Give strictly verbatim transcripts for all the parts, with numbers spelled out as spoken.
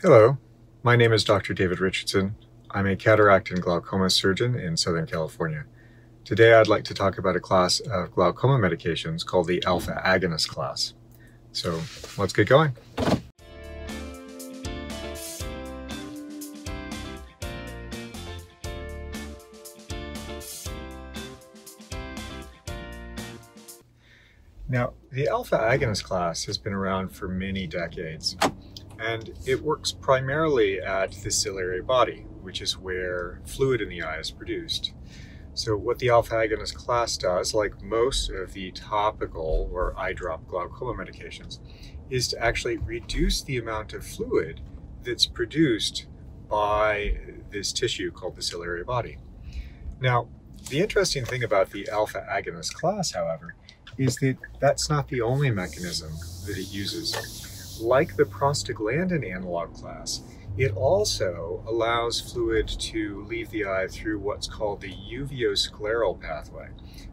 Hello, my name is Doctor David Richardson. I'm a cataract and glaucoma surgeon in Southern California. Today I'd like to talk about a class of glaucoma medications called the Alpha Agonist class. So let's get going. Now, the Alpha Agonist class has been around for many decades. And it works primarily at the ciliary body, which is where fluid in the eye is produced. So what the alpha agonist class does, like most of the topical or eye drop glaucoma medications, is to actually reduce the amount of fluid that's produced by this tissue called the ciliary body. Now, the interesting thing about the alpha agonist class, however, is that that's not the only mechanism that it uses. Like the prostaglandin analog class, it also allows fluid to leave the eye through what's called the uveoscleral pathway,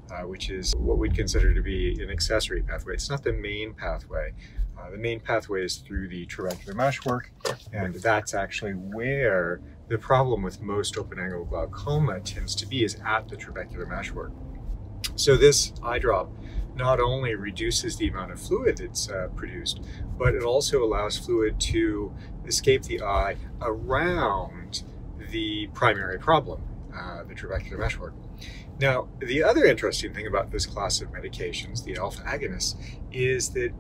uh, which is what we'd consider to be an accessory pathway. It's not the main pathway. Uh, the main pathway is through the trabecular meshwork, and that's actually where the problem with most open-angle glaucoma tends to be, is at the trabecular meshwork. So this eye drop not only reduces the amount of fluid that's uh, produced, but it also allows fluid to escape the eye around the primary problem, uh, the trabecular meshwork. Now, the other interesting thing about this class of medications, the alpha agonists, is that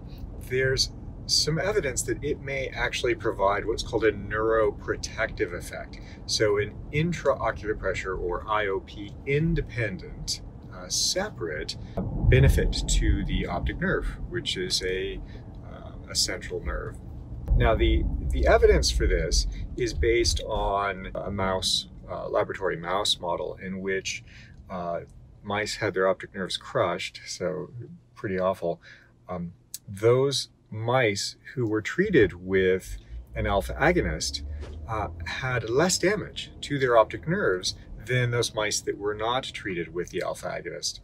there's some evidence that it may actually provide what's called a neuroprotective effect. So an intraocular pressure, or I O P independent, Uh, separate benefit to the optic nerve, which is a, uh, a central nerve. Now, the, the evidence for this is based on a mouse, uh, laboratory mouse model in which uh, mice had their optic nerves crushed, so pretty awful. Um, those mice who were treated with an alpha agonist uh, had less damage to their optic nerves than those mice that were not treated with the alpha agonist.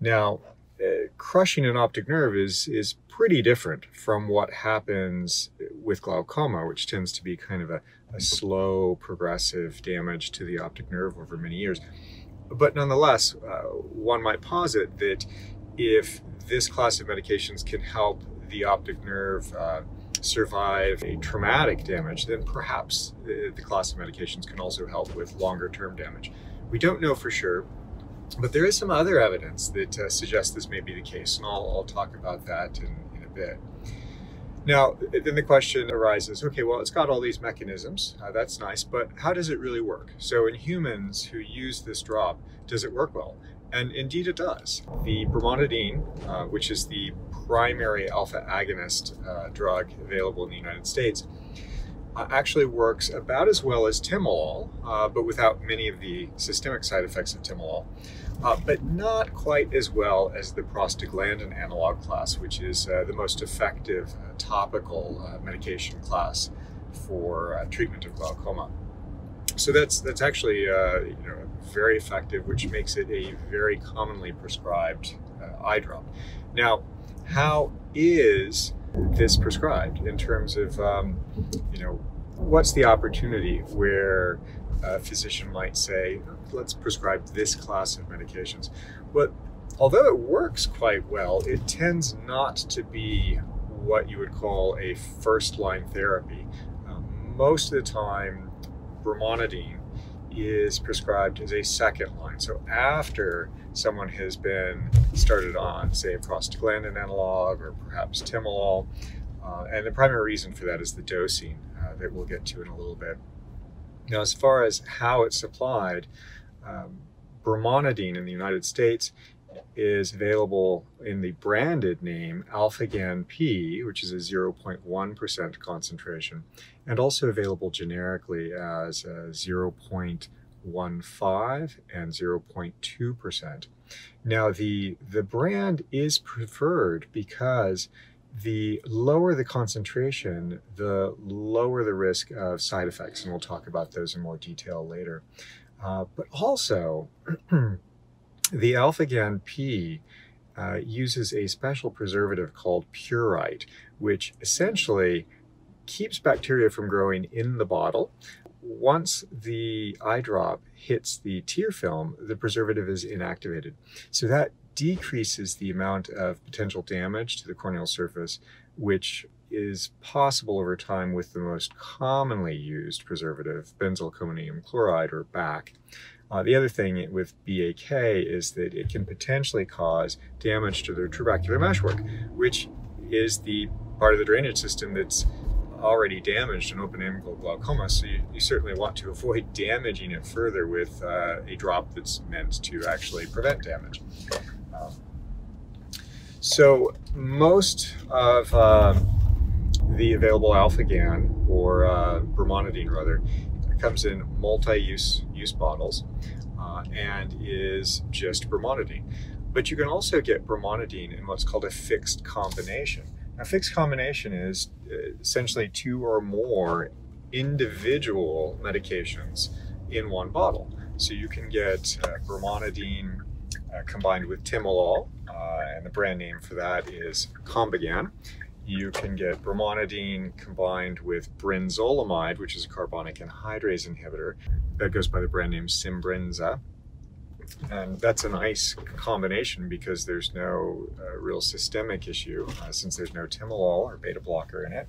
Now, uh, crushing an optic nerve is, is pretty different from what happens with glaucoma, which tends to be kind of a, a slow, progressive damage to the optic nerve over many years. But nonetheless, uh, one might posit that if this class of medications can help the optic nerve uh, survive a traumatic damage, then perhaps the, the class of medications can also help with longer term damage. We don't know for sure, but there is some other evidence that uh, suggests this may be the case, and I'll, I'll talk about that in, in a bit. Now, then the question arises, okay, well, it's got all these mechanisms, uh, that's nice, but how does it really work? So in humans who use this drop, does it work well? And indeed it does. The brimonidine, uh, which is the primary alpha agonist uh, drug available in the United States, uh, actually works about as well as Timolol, uh, but without many of the systemic side effects of Timolol, uh, but not quite as well as the prostaglandin analog class, which is uh, the most effective uh, topical uh, medication class for uh, treatment of glaucoma. So that's, that's actually uh, you know, very effective, which makes it a very commonly prescribed uh, eye drop. Now, how is this prescribed in terms of, um, you know, what's the opportunity where a physician might say, let's prescribe this class of medications? But although it works quite well, it tends not to be what you would call a first-line therapy. Um, most of the time, brimonidine is prescribed as a second line. So after someone has been started on, say, a prostaglandin analog or perhaps Timolol, uh, and the primary reason for that is the dosing uh, that we'll get to in a little bit. Now, as far as how it's supplied, um, brimonidine in the United States is available in the branded name Alphagan P, which is a zero point one percent concentration, and also available generically as zero point one five and zero point two percent. Now, the, the brand is preferred because the lower the concentration, the lower the risk of side effects, and we'll talk about those in more detail later. Uh, but also, the Alphagan P uh, uses a special preservative called purite, which essentially keeps bacteria from growing in the bottle. Once the eye drop hits the tear film, the preservative is inactivated. So that decreases the amount of potential damage to the corneal surface, which is possible over time with the most commonly used preservative, benzalkonium chloride, or B A C. Uh, the other thing with B A C is that it can potentially cause damage to the trabecular meshwork, which is the part of the drainage system that's already damaged in open-angle glaucoma, so you, you certainly want to avoid damaging it further with uh, a drop that's meant to actually prevent damage. Um, so most of uh, the available Alphagan, or uh, brimonidine rather, comes in multi-use use bottles uh, and is just brimonidine. But you can also get brimonidine in what's called a fixed combination. A fixed combination is essentially two or more individual medications in one bottle. So you can get uh, brimonidine uh, combined with Timolol, uh, and the brand name for that is Combigan. You can get brimonidine combined with brinzolamide, which is a carbonic anhydrase inhibitor. That goes by the brand name Simbrinza. And that's a nice combination because there's no uh, real systemic issue uh, since there's no Timolol or beta blocker in it.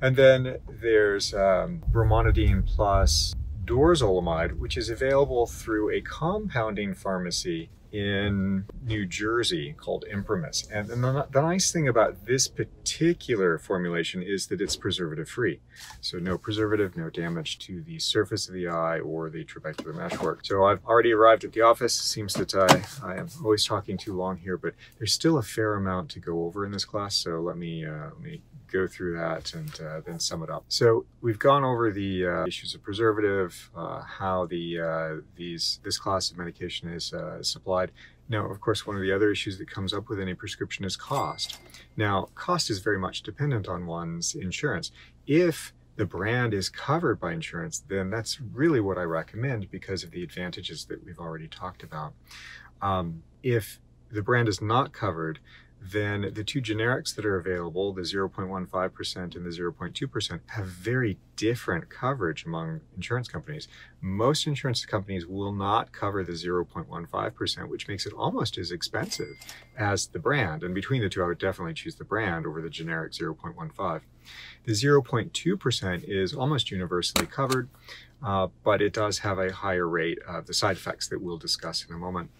And then there's um, brimonidine plus dorzolamide, which is available through a compounding pharmacy in New Jersey called Imprimis. And, and the, the nice thing about this particular formulation is that it's preservative free. So no preservative, no damage to the surface of the eye or the trabecular meshwork. So I've already arrived at the office. Seems that I, I am always talking too long here, but there's still a fair amount to go over in this class. So let me, uh, let me go through that and uh, then sum it up. So we've gone over the uh, issues of preservative, uh, how the uh, these this class of medication is uh, supplied. Now, of course, one of the other issues that comes up with any prescription is cost. Now, cost is very much dependent on one's insurance. If the brand is covered by insurance, then that's really what I recommend because of the advantages that we've already talked about. Um, if the brand is not covered, then the two generics that are available, the zero point one five percent and the zero point two percent, have very different coverage among insurance companies. Most insurance companies will not cover the zero point one five percent, which makes it almost as expensive as the brand. And between the two, I would definitely choose the brand over the generic zero point one five. The zero point two percent is almost universally covered, uh, but it does have a higher rate of the side effects that we'll discuss in a moment.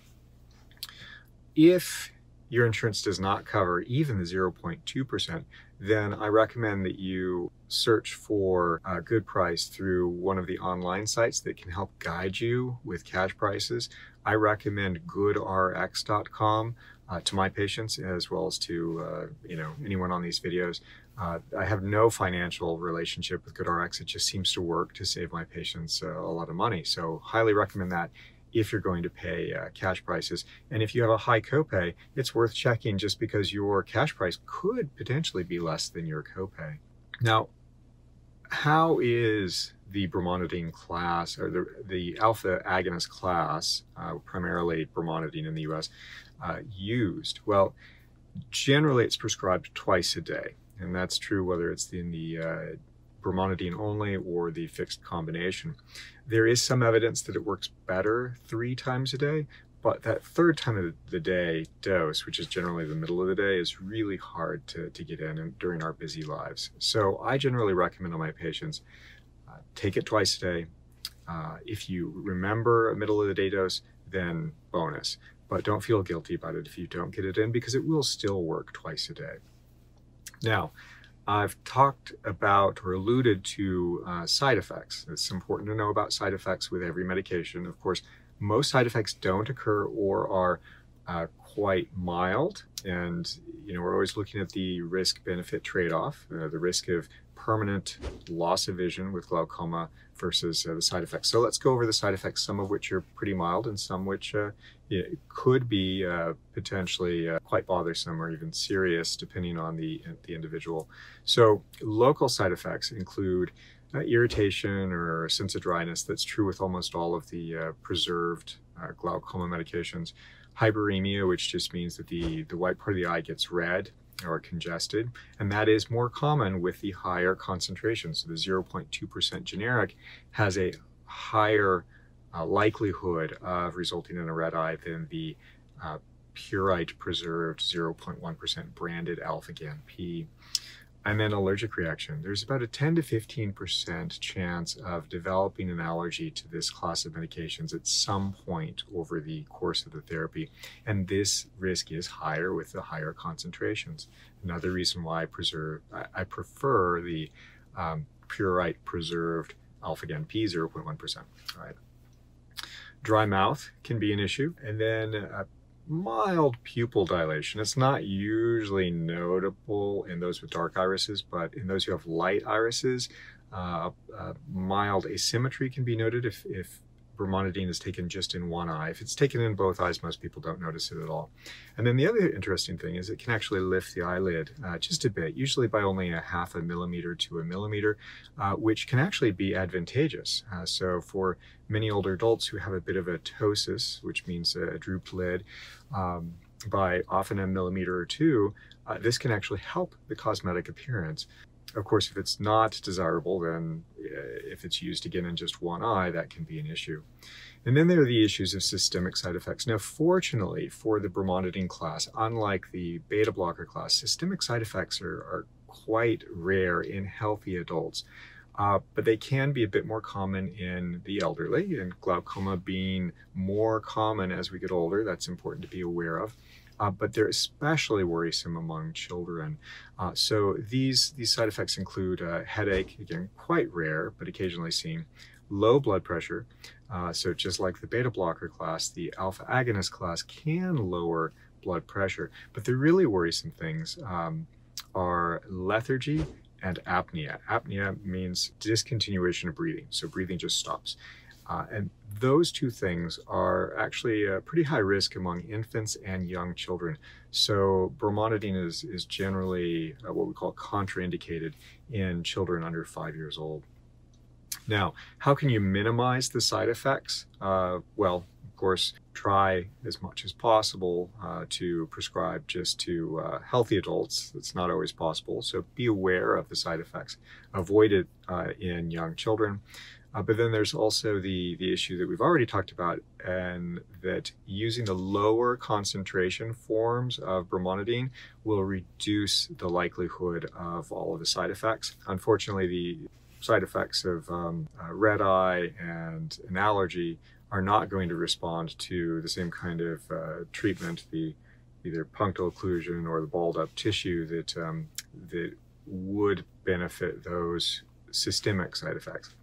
If your insurance does not cover even the zero point two percent, then I recommend that you search for a good price through one of the online sites that can help guide you with cash prices. I recommend good R X dot com uh, to my patients as well as to uh, you know, anyone on these videos. Uh, I have no financial relationship with GoodRx. It just seems to work to save my patients uh, a lot of money. So highly recommend that if you're going to pay uh, cash prices. And if you have a high copay, it's worth checking just because your cash price could potentially be less than your copay. Now, how is the brimonidine class, or the, the alpha agonist class, uh, primarily brimonidine in the U S, uh, used? Well, generally it's prescribed twice a day. And that's true whether it's in the uh, brimonidine only or the fixed combination. There is some evidence that it works better three times a day, but that third time of the day dose, which is generally the middle of the day, is really hard to, to get in during our busy lives. So I generally recommend on my patients, uh, take it twice a day. Uh, if you remember a middle of the day dose, then bonus, but don't feel guilty about it if you don't get it in because it will still work twice a day. Now, I've talked about or alluded to uh, side effects. It's important to know about side effects with every medication. Of course, most side effects don't occur or are uh, quite mild. And, you know, we're always looking at the risk-benefit trade-off, uh, the risk of permanent loss of vision with glaucoma versus uh, the side effects. So let's go over the side effects, some of which are pretty mild and some which uh, you know, could be uh, potentially uh, quite bothersome or even serious depending on the, the individual. So local side effects include uh, irritation or a sense of dryness. That's true with almost all of the uh, preserved uh, glaucoma medications. Hyperemia, which just means that the, the white part of the eye gets red. or congested, and that is more common with the higher concentration. So the zero point two percent generic has a higher uh, likelihood of resulting in a red eye than the uh, purite preserved zero point one percent branded Alphagan P. And then allergic reaction. There's about a ten to fifteen percent chance of developing an allergy to this class of medications at some point over the course of the therapy. And this risk is higher with the higher concentrations. Another reason why I, preserve, I prefer the um, purite preserved Alphagan P, zero point one percent. All right. Dry mouth can be an issue. And then uh, mild pupil dilation. It's not usually notable in those with dark irises, but in those who have light irises, uh, uh, mild asymmetry can be noted if, if brimonidine is taken just in one eye. If it's taken in both eyes, most people don't notice it at all. And then the other interesting thing is it can actually lift the eyelid uh, just a bit, usually by only a half a millimeter to a millimeter, uh, which can actually be advantageous. Uh, so for many older adults who have a bit of a ptosis, which means a drooped lid, um, by often a millimeter or two, uh, this can actually help the cosmetic appearance. Of course, if it's not desirable, then if it's used again in just one eye, that can be an issue. And then there are the issues of systemic side effects. Now, fortunately for the brimonidine class, unlike the beta blocker class, systemic side effects are, are quite rare in healthy adults, uh, but they can be a bit more common in the elderly, and glaucoma being more common as we get older, that's important to be aware of. Uh, but they're especially worrisome among children. Uh, so these, these side effects include uh, headache, again, quite rare, but occasionally seen, low blood pressure. Uh, so just like the beta blocker class, the alpha agonist class can lower blood pressure, but the really worrisome things um, are lethargy and apnea. Apnea means discontinuation of breathing. So breathing just stops. Uh, and those two things are actually a pretty high risk among infants and young children. So brimonidine is, is generally uh, what we call contraindicated in children under five years old. Now, how can you minimize the side effects? Uh, well, of course, try as much as possible uh, to prescribe just to uh, healthy adults. It's not always possible. So be aware of the side effects. Avoid it uh, in young children. Uh, but then there's also the, the issue that we've already talked about, and that using the lower concentration forms of brimonidine will reduce the likelihood of all of the side effects. Unfortunately, the side effects of um, uh, red eye and an allergy are not going to respond to the same kind of uh, treatment, the either punctal occlusion or the balled up tissue that, um, that would benefit those systemic side effects.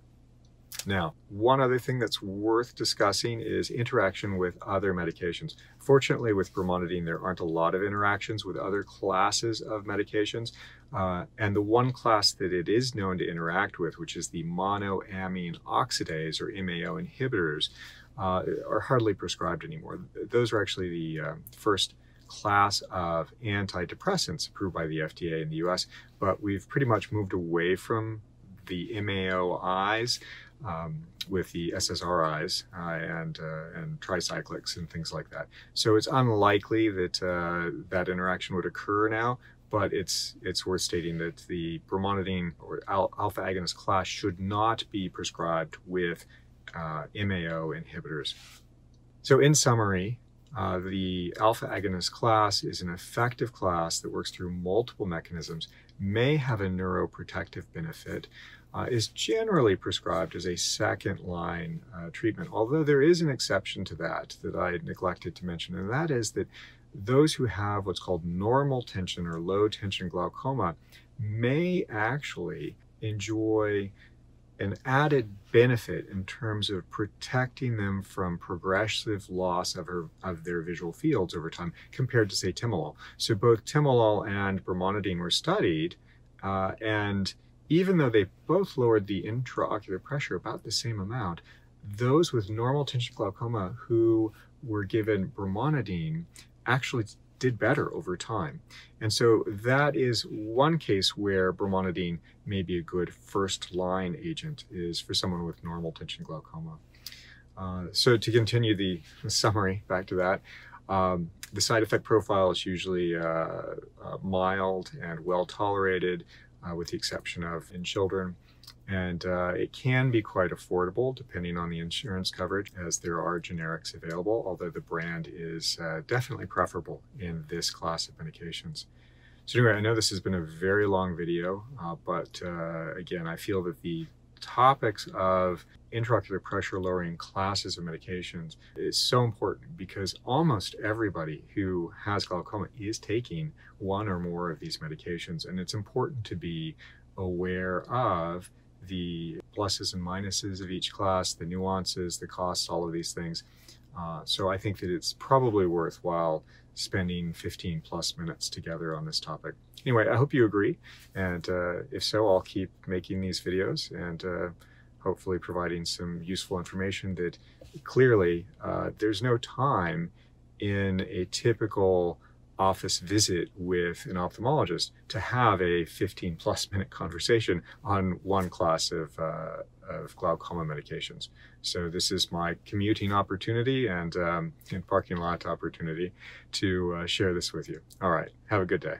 Now, one other thing that's worth discussing is interaction with other medications. Fortunately, with brimonidine, there aren't a lot of interactions with other classes of medications. Uh, and the one class that it is known to interact with, which is the monoamine oxidase or M A O inhibitors, uh, are hardly prescribed anymore. Those are actually the uh, first class of antidepressants approved by the F D A in the U S, but we've pretty much moved away from the M A O Is um, with the S S R Is uh, and, uh, and tricyclics and things like that. So it's unlikely that uh, that interaction would occur now, but it's, it's worth stating that the brimonidine or alpha agonist class should not be prescribed with uh, M A O inhibitors. So in summary, Uh, the alpha agonist class is an effective class that works through multiple mechanisms, may have a neuroprotective benefit, uh, is generally prescribed as a second line uh, treatment, although there is an exception to that that I neglected to mention, and that is that those who have what's called normal tension or low tension glaucoma may actually enjoy an added benefit in terms of protecting them from progressive loss of, her, of their visual fields over time compared to, say, Timolol. So both Timolol and brimonidine were studied, uh, and even though they both lowered the intraocular pressure about the same amount, those with normal tension glaucoma who were given brimonidine actually did better over time. And so that is one case where brimonidine may be a good first line agent, is for someone with normal tension glaucoma. Uh, so to continue the summary back to that, Um, the side effect profile is usually uh, uh, mild and well tolerated, uh, with the exception of in children. And uh, it can be quite affordable depending on the insurance coverage, as there are generics available, although the brand is uh, definitely preferable in this class of medications. So anyway, I know this has been a very long video, uh, but uh, again, I feel that the topics of intraocular pressure lowering classes of medications is so important, because almost everybody who has glaucoma is taking one or more of these medications, and it's important to be aware of the pluses and minuses of each class, the nuances, the costs, all of these things. Uh, so I think that it's probably worthwhile spending fifteen plus minutes together on this topic. Anyway, I hope you agree. And uh, if so, I'll keep making these videos and uh, hopefully providing some useful information that clearly uh, there's no time in a typical office visit with an ophthalmologist to have a fifteen plus minute conversation on one class of, uh, of glaucoma medications. So this is my commuting opportunity and, um, and parking lot opportunity to uh, share this with you. All right, have a good day.